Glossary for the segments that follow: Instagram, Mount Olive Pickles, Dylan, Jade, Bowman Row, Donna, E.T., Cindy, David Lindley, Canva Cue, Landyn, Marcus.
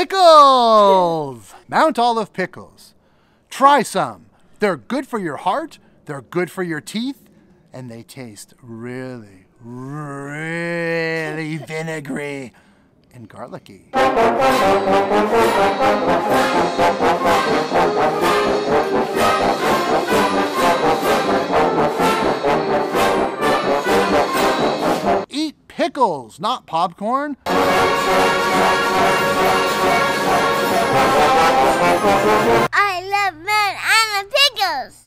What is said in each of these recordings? Pickles! Mount Olive Pickles. Try some. They're good for your heart, they're good for your teeth, and they taste really, really vinegary and garlicky. Eat pickles, not popcorn. I love Mount Olive Pickles.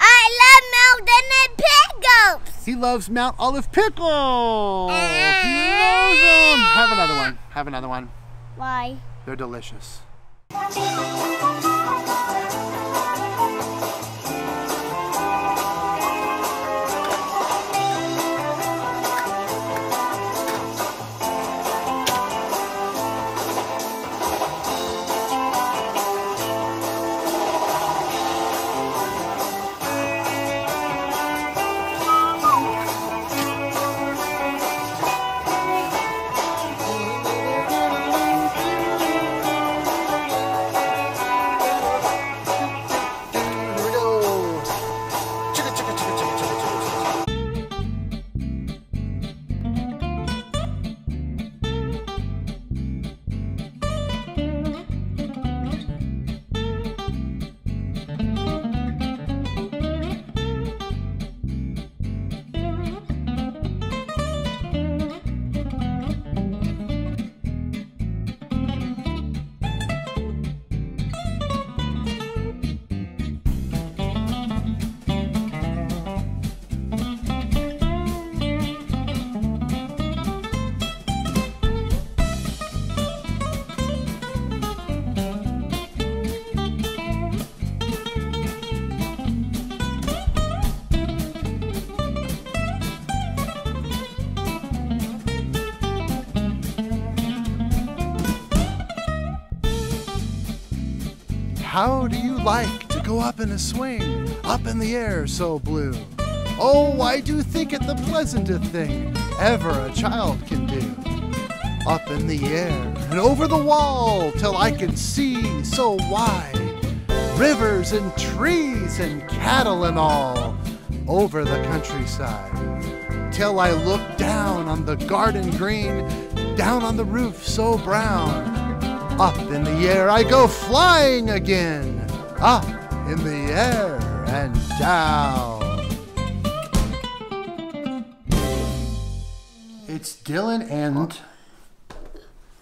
I love Mount Olive Pickles. He loves Mount Olive Pickles. He loves them. Have another one. Have another one. Why? They're delicious. How do you like to go up in a swing, up in the air so blue? Oh, I do think it the pleasantest thing ever a child can do. Up in the air and over the wall till I can see so wide. Rivers and trees and cattle and all over the countryside. Till I look down on the garden green, down on the roof so brown. Up in the air I go flying again, up in the air and down. It's Dylan and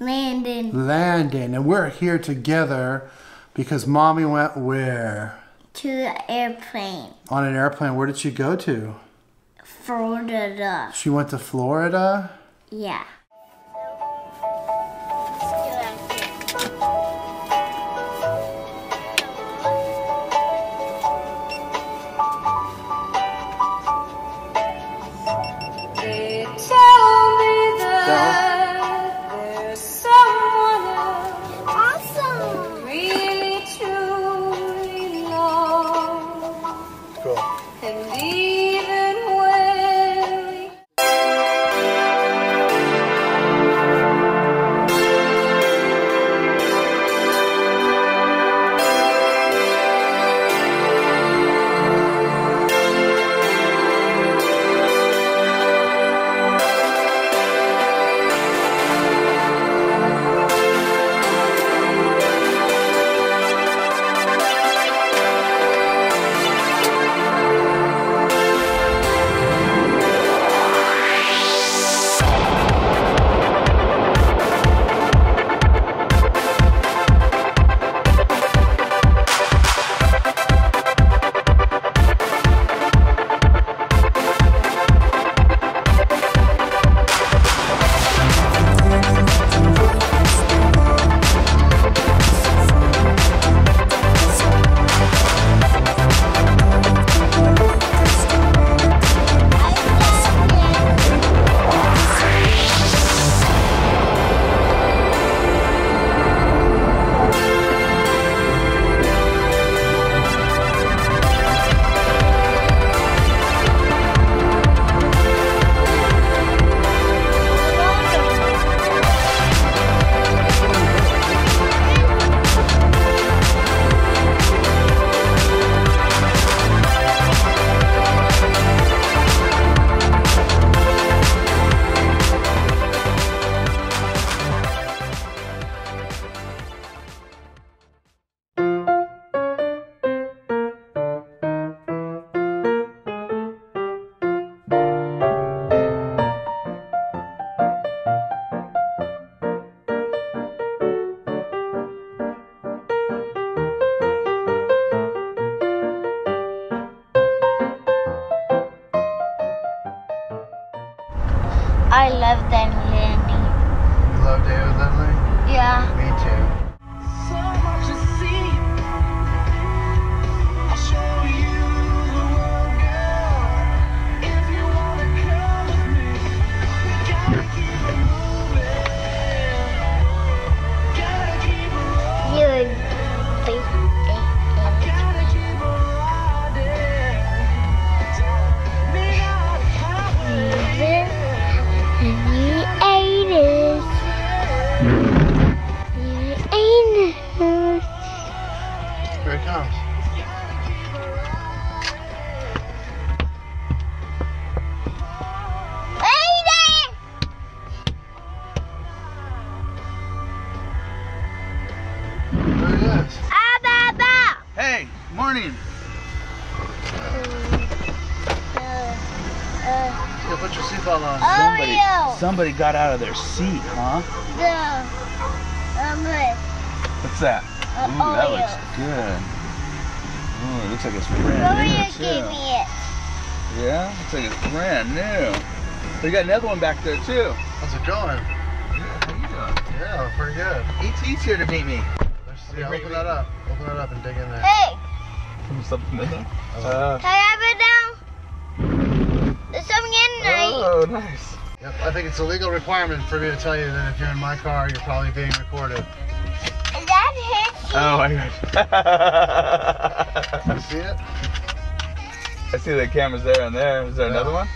Landyn. Landyn, and we're here together because Mommy went where? To the airplane. On an airplane, where did she go to? Florida. She went to Florida? Yeah. And even when we I love Landyn. You love David Lindley? Yeah. Me too. So much to see. I'll show you the world, girl. If you wanna come with me, we gotta keep it moving. Gotta keep it rolling. Morning. Yeah, put your seatbelt on. Somebody got out of their seat, huh? What's that? Ooh, that looks good. Ooh, it looks like it's brand new too. Yeah, looks like it's brand new. They got another one back there too. How's it going? Yeah, how you doing? Yeah, pretty good. E.T.'s here to meet me. Yeah, open that up. Open it up and dig in there. Hey! Something in there? Can I have it now? There's something in there. Oh, nice. Yep, I think it's a legal requirement for me to tell you that if you're in my car, you're probably being recorded. That hits you. Oh my gosh. You see it? I see the cameras there and there. Is there another one?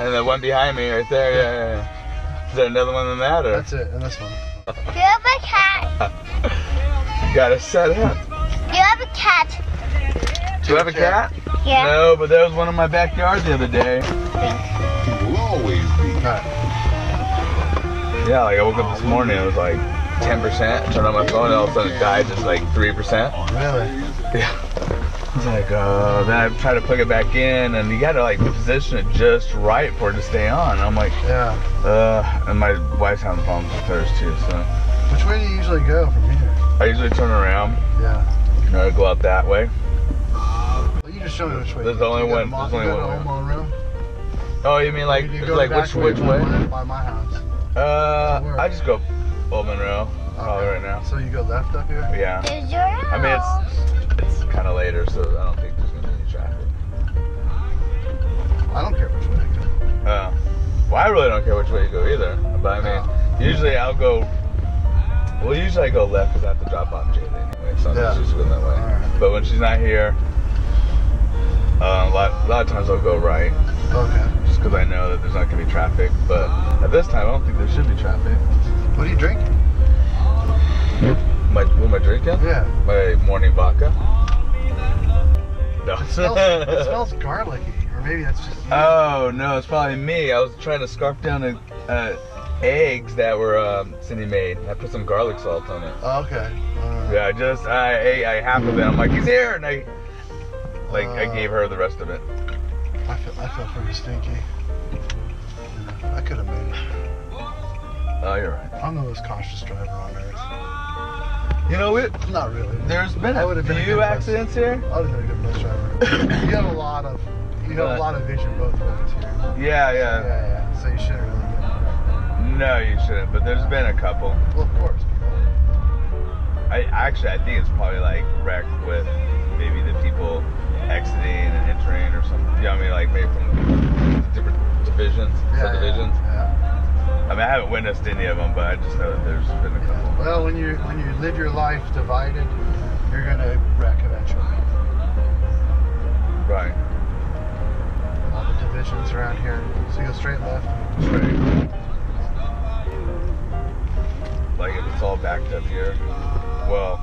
And the one behind me right there. Yeah. Is there another one than that? Or? That's it, and this one. Do you have a cat? You gotta set up. Do you have a cat? Do you have a cat? Yeah. No, but that was one in my backyard the other day. It will always be. Yeah, like I woke up this morning, it was like 10%. Turned on my phone, and all of a sudden it died just like 3%. Really? Yeah. I was like, oh. Then I tried to plug it back in, and you gotta like position it just right for it to stay on. I'm like, yeah. And my wife's having problems with hers too, so. Which way do you usually go from here? I usually turn around. Yeah. And I go out that way. Well, you just showed me which way. There's only one. There's only one. Oh, you mean like, which way? By my house. I just go Bowman Row. Probably right now. So you go left up here? Yeah. There's your house. I mean, it's kind of later, so I don't think there's gonna be any traffic. I don't care which way I go. Well, I really don't care which way you go either. But I mean, usually I'll go. Well, usually I go left because I have to drop off Jade anyway, so I'm just going that way. Right. But when she's not here, a lot of times I'll go right. Okay. Just because I know that there's not going to be traffic, but at this time I don't think there should be traffic. What are you drinking? What am I drinking? Yeah. My morning vodka. No. It smells garlicky, or maybe that's just you. Oh, no, it's probably me. I was trying to scarf down a... eggs that were Cindy made. I put some garlic salt on it. Oh, okay. Yeah, I ate half of it. I'm like, he's here, and I gave her the rest of it. I feel pretty stinky. I could have made it. Oh, you're right. I'm the most cautious driver on earth. You know what? Not really. There's been a few accidents here. I would have been a good bus driver. You have a lot of vision both ways here. Yeah, yeah. Yeah. So you should really. No, you shouldn't, but there's been a couple. Well, of course, people. I think it's probably like wrecked with maybe the people exiting and entering or something. You know what I mean? Like maybe from different divisions, subdivisions. Yeah. I mean, I haven't witnessed any of them, but I just know that there's been a couple. Yeah. Well, when you live your life divided, you're going to wreck eventually. Right. All the divisions around here. So you go straight left. Straight. Like if it's all backed up here, well,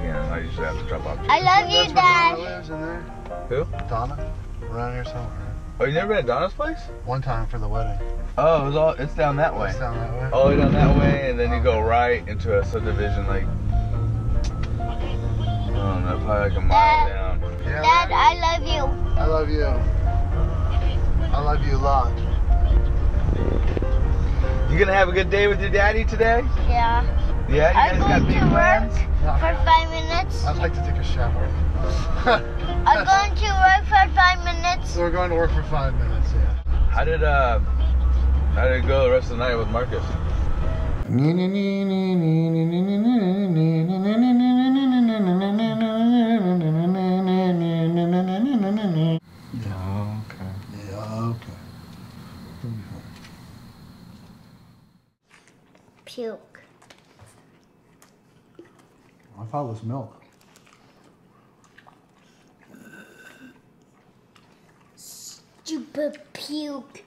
again, I usually have to drop off. I love you, Dad. Where Donna lives in there. Who? Donna, around here somewhere. Oh, you never been at Donna's place? One time for the wedding. Oh, it's down that way. It's down that way. All the way down that way, and then you go right into a subdivision, like I don't know, probably like a mile down. Yeah, Dad, I love you. I love you. I love you a lot. You gonna have a good day with your daddy today? Yeah. Yeah, you guys got big plans? I'm going to work for 5 minutes. I'd like to take a shower. I'm going to work for 5 minutes. So we're going to work for 5 minutes, yeah. How did How did it go the rest of the night with Marcus? Yeah, okay. Yeah, okay. Puke. I thought it was milk. Stupid puke.